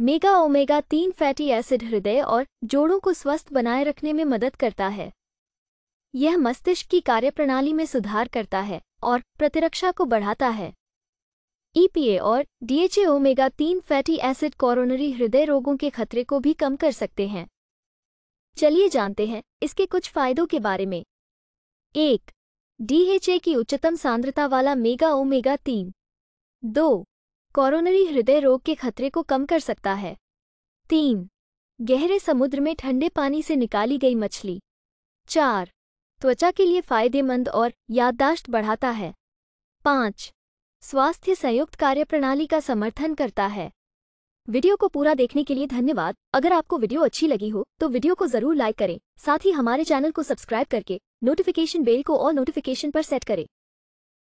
Mega omega 3 fatty acid हृदय और जोड़ों को स्वस्थ बनाए रखने में मदद करता है। यह मस्तिष्क की कार्यप्रणाली में सुधार करता है और प्रतिरक्षा को बढ़ाता है। EPA और DHA omega 3 fatty acid coronary हृदय रोगों के खतरे को भी कम कर सकते हैं। चलिए जानते हैं इसके कुछ फायदों के बारे में। 1. DHA की उच्चतम सांद्रता वाला मेगा ओमेगा 3। 2. कोरोनरी हृदय रोग के खतरे को कम कर सकता है। 3. गहरे समुद्र में ठंडे पानी से निकाली गई मछली। 4. त्वचा के लिए फायदेमंद और याददाश्त बढ़ाता है। 5. स्वास्थ्य संयुक्त कार्यप्रणाली का समर्थन करता है। वीडियो को पूरा देखने के लिए धन्यवाद। अगर आपको वीडियो अच्छी लगी हो तो वीडियो को जरूर लाइक करें। साथ ही हमारे चैनल को सब्सक्राइब करके नोटिफिकेशन बेल को ऑल नोटिफिकेशन पर सेट करें।